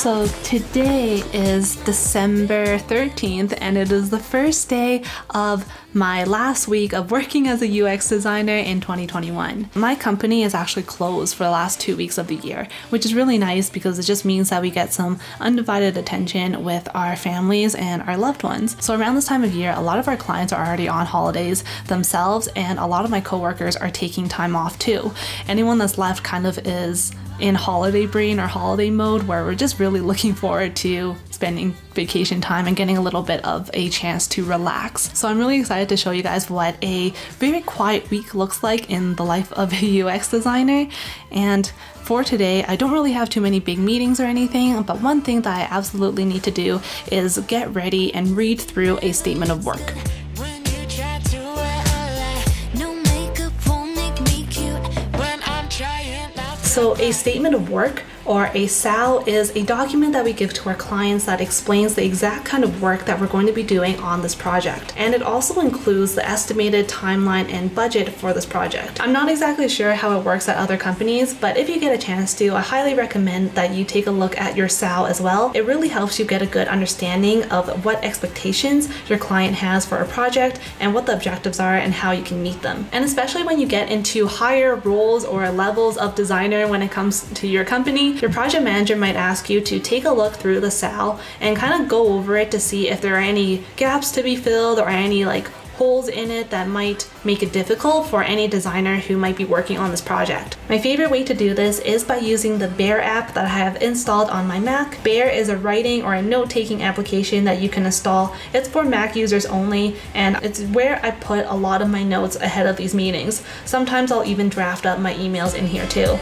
So today is December 13th and it is the first day of my last week of working as a UX designer in 2021. My company is actually closed for the last 2 weeks of the year, which is really nice because it just means that we get some undivided attention with our families and our loved ones. So around this time of year, a lot of our clients are already on holidays themselves and a lot of my coworkers are taking time off too. Anyone that's left kind of is in holiday brain or holiday mode where we're just really looking forward to spending vacation time and getting a little bit of a chance to relax. So I'm really excited to show you guys what a very quiet week looks like in the life of a UX designer. And for today, I don't really have too many big meetings or anything, but one thing that I absolutely need to do is get ready and read through a statement of work. So a statement of work, or a SOW, is a document that we give to our clients that explains the exact kind of work that we're going to be doing on this project. And it also includes the estimated timeline and budget for this project. I'm not exactly sure how it works at other companies, but if you get a chance to, I highly recommend that you take a look at your SOW as well. It really helps you get a good understanding of what expectations your client has for a project and what the objectives are and how you can meet them. And especially when you get into higher roles or levels of designer when it comes to your company, your project manager might ask you to take a look through the SOW and kind of go over it to see if there are any gaps to be filled or any holes in it that might make it difficult for any designer who might be working on this project. My favorite way to do this is by using the Bear app that I have installed on my Mac. Bear is a writing or a note-taking application that you can install. It's for Mac users only, and it's where I put a lot of my notes ahead of these meetings. Sometimes I'll even draft up my emails in here too.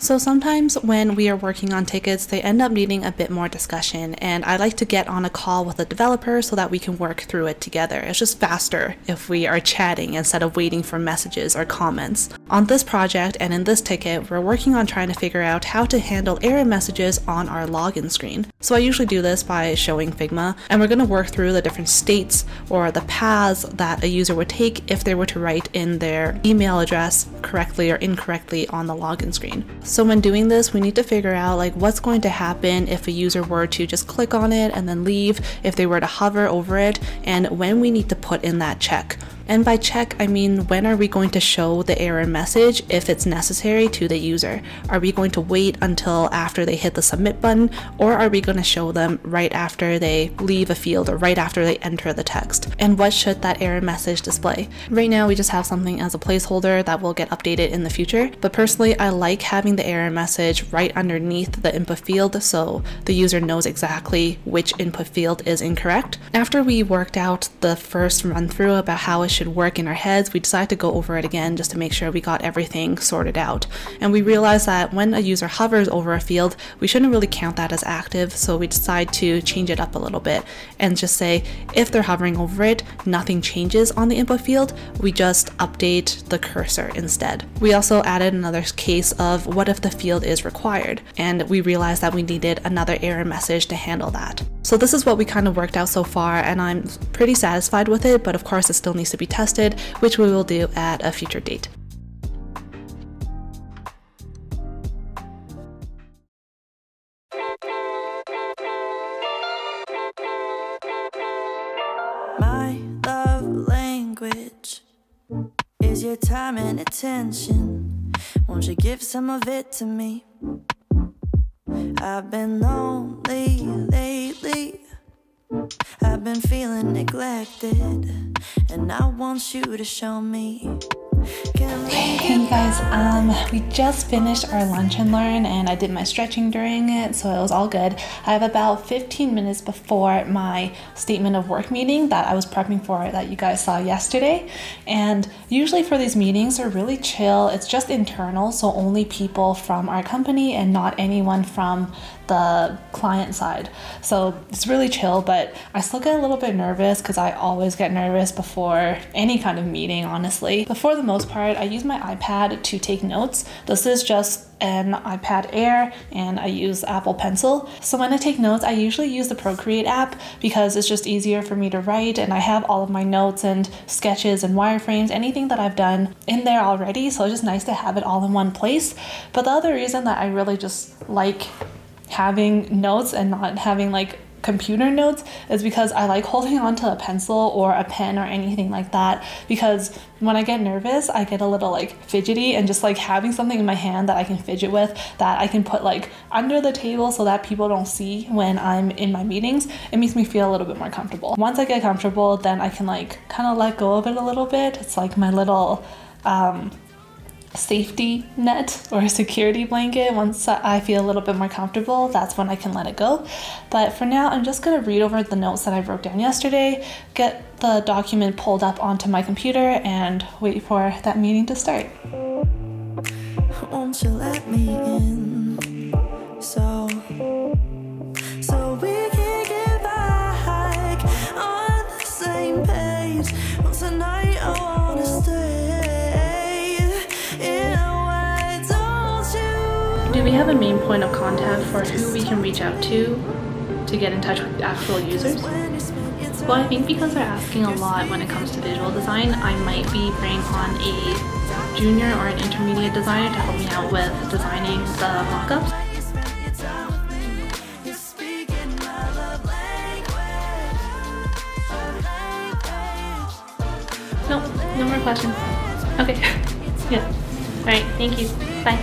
So sometimes when we are working on tickets, they end up needing a bit more discussion, and I like to get on a call with a developer so that we can work through it together. It's just faster if we are chatting instead of waiting for messages or comments. On this project and in this ticket, we're working on trying to figure out how to handle error messages on our login screen. So I usually do this by showing Figma, and we're going to work through the different states or the paths that a user would take if they were to write in their email address correctly or incorrectly on the login screen. So when doing this, we need to figure out what's going to happen if a user were to just click on it and then leave, if they were to hover over it, and when we need to put in that check. And by check, I mean, when are we going to show the error message if it's necessary to the user? Are we going to wait until after they hit the submit button, or are we going to show them right after they leave a field or right after they enter the text? And what should that error message display? Right now, we just have something as a placeholder that will get updated in the future, but personally, I like having the error message right underneath the input field so the user knows exactly which input field is incorrect. After we worked out the first run through about how it should work in our heads, we decided to go over it again just to make sure we got everything sorted out. And we realized that when a user hovers over a field, we shouldn't really count that as active, so we decided to change it up a little bit and just say, if they're hovering over it, nothing changes on the input field, we just update the cursor instead. We also added another case of what if the field is required, and we realized that we needed another error message to handle that. So this is what we kind of worked out so far, and I'm pretty satisfied with it, but of course it still needs to be tested, which we will do at a future date. My love language is your time and attention. Won't you give some of it to me? I've been lonely lately, I've been feeling neglected, and I want you to show me Hey guys, we just finished our lunch and learn, and I did my stretching during it, so it was all good. I have about 15 minutes before my statement of work meeting that I was prepping for that you guys saw yesterday. And usually for these meetings, they're really chill. It's just internal, so only people from our company and not anyone from the client side. So it's really chill, but I still get a little bit nervous because I always get nervous before any kind of meeting, honestly. But for the most part, I use my iPad to take notes. This is just an iPad Air, and I use Apple Pencil. So when I take notes, I usually use the Procreate app because it's just easier for me to write, and I have all of my notes and sketches and wireframes, anything that I've done in there already. So it's just nice to have it all in one place. But the other reason that I really just like having notes and not having like computer notes is because I like holding on to a pencil or a pen or anything like that, because when I get nervous, I get a little like fidgety, and just like having something in my hand that I can fidget with, that I can put like under the table so that people don't see when I'm in my meetings, it makes me feel a little bit more comfortable. Once I get comfortable, then I can like kind of let go of it a little bit. It's like my little safety net or a security blanket. Once I feel a little bit more comfortable, that's when I can let it go. But for now, I'm just gonna read over the notes that I wrote down yesterday, get the document pulled up onto my computer, and wait for that meeting to start. Won't you let me in? So we can get back on the same page. Well, tonight I wanna stay. Do we have a main point of contact for who we can reach out to get in touch with actual users? Well, I think because they're asking a lot when it comes to visual design, I might be bringing on a junior or an intermediate designer to help me out with designing the mockups. Nope, no more questions. Okay, yeah. All right, thank you, bye.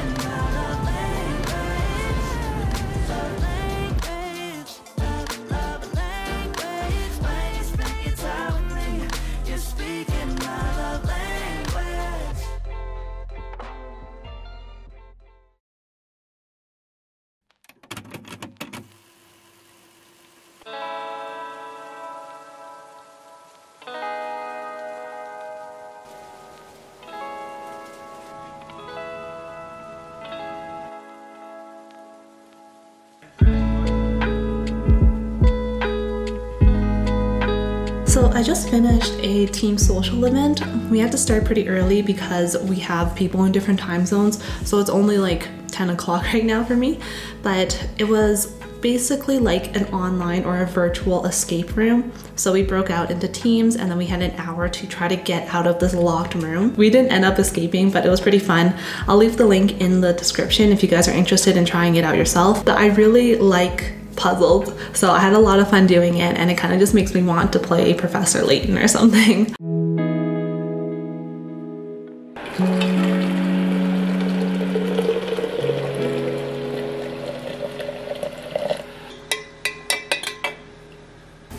So I just finished a team social event. We had to start pretty early because we have people in different time zones, so it's only like 10 o'clock right now for me, but it was basically like an online or a virtual escape room. So we broke out into teams, and then we had an hour to try to get out of this locked room. We didn't end up escaping, but it was pretty fun. I'll leave the link in the description if you guys are interested in trying it out yourself. But I really like puzzles, so I had a lot of fun doing it, and it kind of just makes me want to play Professor Layton or something.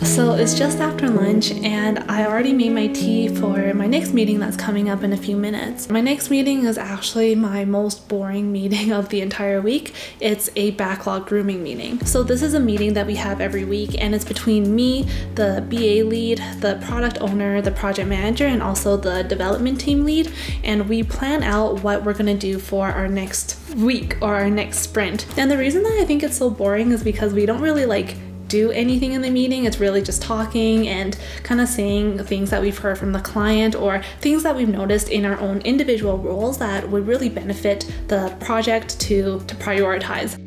So it's just after lunch, and I already made my tea for my next meeting that's coming up in a few minutes. My next meeting is actually my most boring meeting of the entire week. It's a backlog grooming meeting. So this is a meeting that we have every week, and it's between me, the BA lead, the product owner, the project manager, and also the development team lead, and we plan out what we're gonna do for our next week or our next sprint. And the reason that I think it's so boring is because we don't really like do anything in the meeting. It's really just talking and kind of saying things that we've heard from the client or things that we've noticed in our own individual roles that would really benefit the project to prioritize.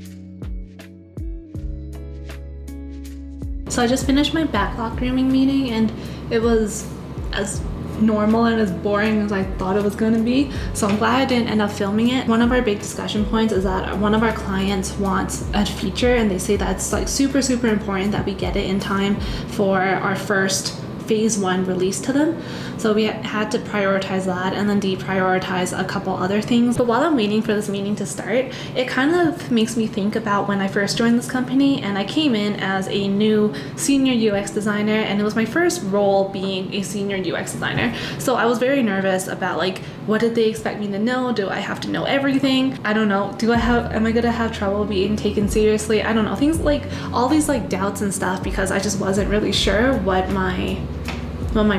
So I just finished my backlog grooming meeting, and it was as normal and as boring as I thought it was going to be, so I'm glad I didn't end up filming it. One of our big discussion points is that one of our clients wants a feature, and they say that it's like super important that we get it in time for our first phase 1 release to them. So we had to prioritize that and then deprioritize a couple other things. But while I'm waiting for this meeting to start, it kind of makes me think about when I first joined this company, and I came in as a new senior UX designer, and it was my first role being a senior UX designer. So I was very nervous about like, what did they expect me to know? Do I have to know everything? I don't know. Am I gonna have trouble being taken seriously? I don't know. Things like all these like doubts and stuff, because I just wasn't really sure what my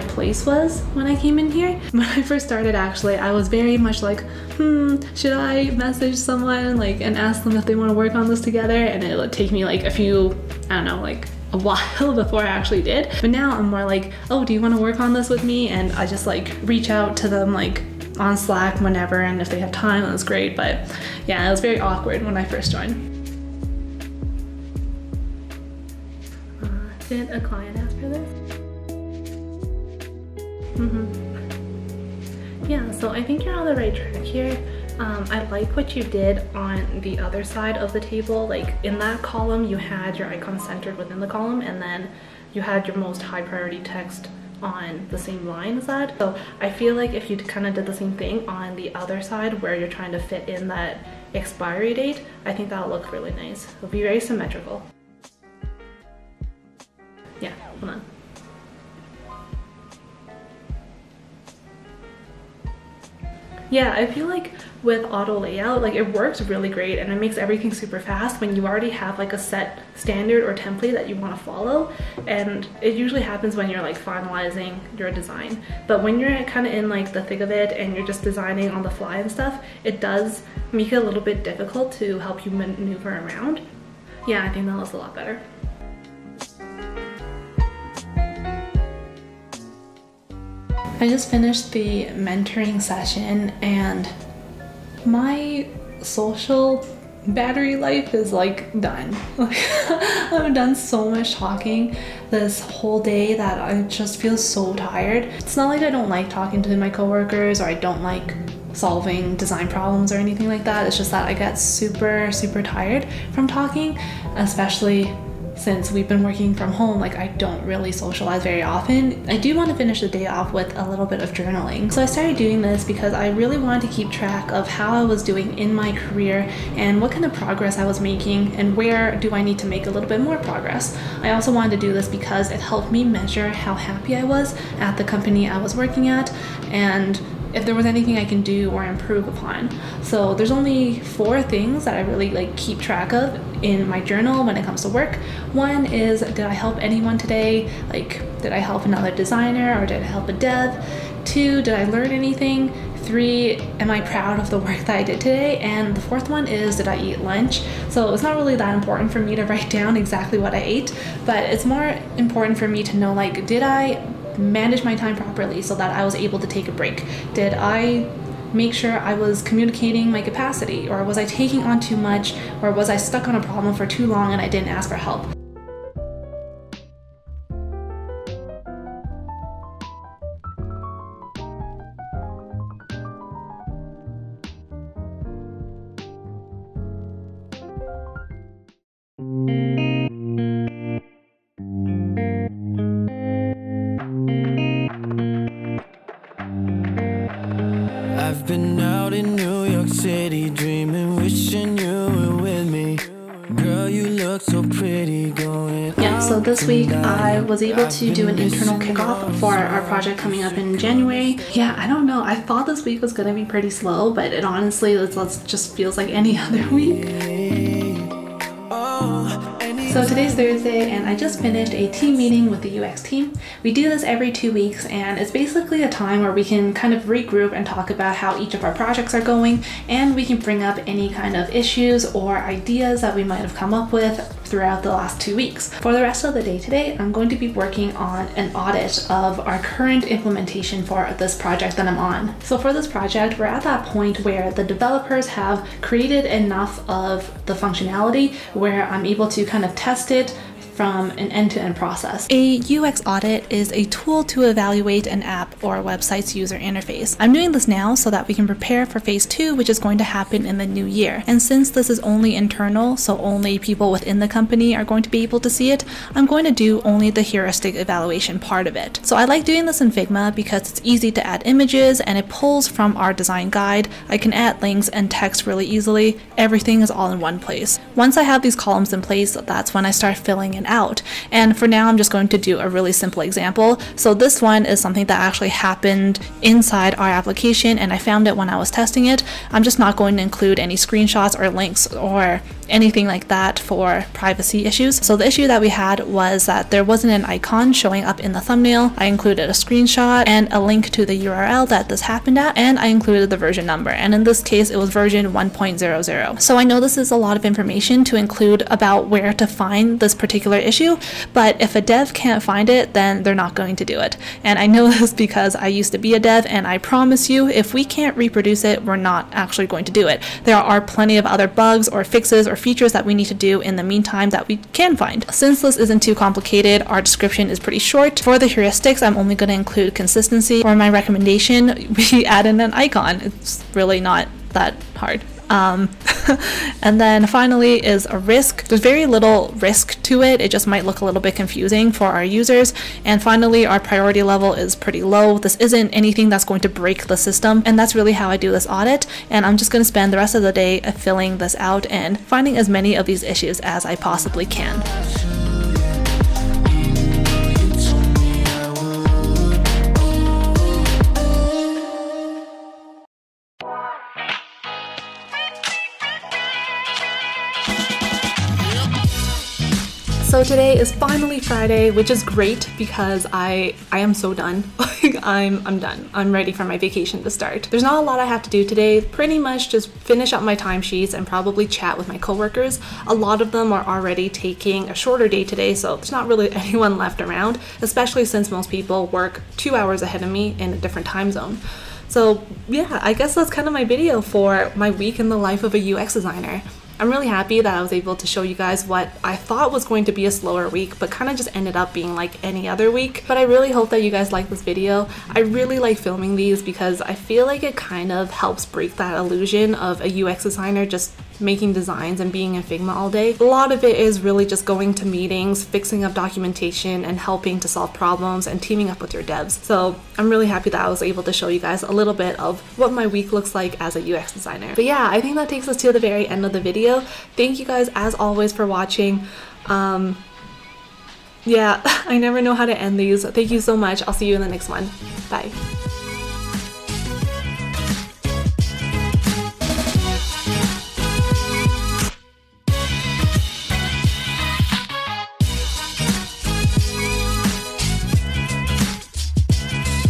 place was when I came in here. When I first started, actually, I was very much like, should I message someone like and ask them if they want to work on this together? And it would take me like a few, I don't know, like a while before I actually did. But now I'm more like, oh, do you want to work on this with me? And I just like reach out to them like on Slack whenever, and if they have time, that's great. But yeah, it was very awkward when I first joined. Did a client ask for this? Yeah, so I think you're on the right track here. I like what you did on the other side of the table. Like in that column, you had your icon centered within the column, and then you had your most high priority text on the same line as that. So I feel like if you kind of did the same thing on the other side where you're trying to fit in that expiry date, I think that'll look really nice. It'll be very symmetrical. Yeah, hold on. Yeah, I feel like with auto layout, like it works really great and it makes everything super fast when you already have like a set standard or template that you want to follow. And it usually happens when you're like finalizing your design. But when you're kind of in like the thick of it and you're just designing on the fly and stuff, it does make it a little bit difficult to help you maneuver around. Yeah, I think that looks a lot better. I just finished the mentoring session, and my social battery life is like done. I've done so much talking this whole day that I just feel so tired. It's not like I don't like talking to my coworkers or I don't like solving design problems or anything like that. It's just that I get super tired from talking, especially since we've been working from home. Like I don't really socialize very often. I do want to finish the day off with a little bit of journaling. So I started doing this because I really wanted to keep track of how I was doing in my career and what kind of progress I was making and where do I need to make a little bit more progress. I also wanted to do this because it helped me measure how happy I was at the company I was working at and if there was anything I can do or improve upon. So there's only 4 things that I really like keep track of in my journal when it comes to work. One is, did I help anyone today? Like, did I help another designer or did I help a dev? 2, did I learn anything? 3, am I proud of the work that I did today? And the 4th one is, did I eat lunch? So it's not really that important for me to write down exactly what I ate, but it's more important for me to know, like, did I manage my time properly so that I was able to take a break? Did I make sure I was communicating my capacity, or was I taking on too much, or was I stuck on a problem for too long and I didn't ask for help? So this week I was able to do an internal kickoff for our project coming up in January. Yeah, I don't know. I thought this week was going to be pretty slow, but it honestly just feels like any other week. So today's Thursday, and I just finished a team meeting with the UX team. We do this every 2 weeks, and it's basically a time where we can kind of regroup and talk about how each of our projects are going, and we can bring up any kind of issues or ideas that we might have come up with throughout the last 2 weeks. For the rest of the day today, I'm going to be working on an audit of our current implementation for this project that I'm on. So for this project, we're at that point where the developers have created enough of the functionality where I'm able to kind of test it, from an end-to-end process. A UX audit is a tool to evaluate an app or website's user interface. I'm doing this now so that we can prepare for phase 2, which is going to happen in the new year. And since this is only internal, so only people within the company are going to be able to see it, I'm going to do only the heuristic evaluation part of it. So I like doing this in Figma because it's easy to add images and it pulls from our design guide. I can add links and text really easily. Everything is all in one place. Once I have these columns in place, that's when I start filling it out. And for now, I'm just going to do a really simple example. So this one is something that actually happened inside our application and I found it when I was testing it. I'm just not going to include any screenshots or links or anything like that for privacy issues. So the issue that we had was that there wasn't an icon showing up in the thumbnail. I included a screenshot and a link to the URL that this happened at, and I included the version number. And in this case, it was version 1.00. So I know this is a lot of information to include about where to find this particular issue, but if a dev can't find it, then they're not going to do it. And I know this because I used to be a dev, and I promise you, if we can't reproduce it, we're not actually going to do it. There are plenty of other bugs or fixes or features that we need to do in the meantime that we can find. Since this isn't too complicated, our description is pretty short. For the heuristics, I'm only going to include consistency. For my recommendation, we add in an icon. It's really not that hard. And then finally is a risk. There's very little risk to it. It just might look a little bit confusing for our users. And finally, our priority level is pretty low. This isn't anything that's going to break the system. And that's really how I do this audit. And I'm just going to spend the rest of the day filling this out and finding as many of these issues as I possibly can. So today is finally Friday, which is great because I am so done. I'm done. I'm ready for my vacation to start. There's not a lot I have to do today. Pretty much just finish up my timesheets and probably chat with my coworkers. A lot of them are already taking a shorter day today, so there's not really anyone left around, especially since most people work 2 hours ahead of me in a different time zone. So yeah, I guess that's kind of my video for my week in the life of a UX designer. I'm really happy that I was able to show you guys what I thought was going to be a slower week, but kind of just ended up being like any other week. But I really hope that you guys like this video. I really like filming these because I feel like it kind of helps break that illusion of a UX designer just making designs and being in Figma all day. A lot of it is really just going to meetings, fixing up documentation, and helping to solve problems and teaming up with your devs. So I'm really happy that I was able to show you guys a little bit of what my week looks like as a UX designer. But yeah, I think that takes us to the very end of the video. Thank you guys as always for watching. Yeah, I never know how to end these. Thank you so much. I'll see you in the next one. Bye.